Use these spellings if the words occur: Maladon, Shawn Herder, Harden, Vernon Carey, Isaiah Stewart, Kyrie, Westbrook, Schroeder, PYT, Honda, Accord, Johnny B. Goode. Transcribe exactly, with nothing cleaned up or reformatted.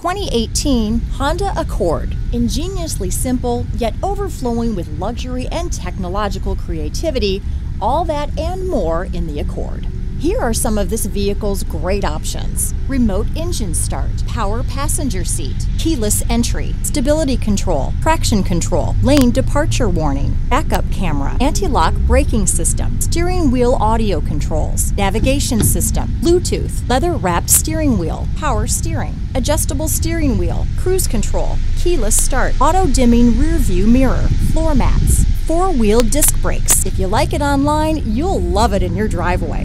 twenty eighteen Honda Accord. Ingeniously simple, yet overflowing with luxury and technological creativity, all that and more in the Accord. Here are some of this vehicle's great options: remote engine start, power passenger seat, keyless entry, stability control, traction control, lane departure warning, backup camera, anti-lock braking system, steering wheel audio controls, navigation system, Bluetooth, leather-wrapped steering wheel, power steering, adjustable steering wheel, cruise control, keyless start, auto-dimming rear-view mirror, floor mats, four-wheel disc brakes. If you like it online, you'll love it in your driveway.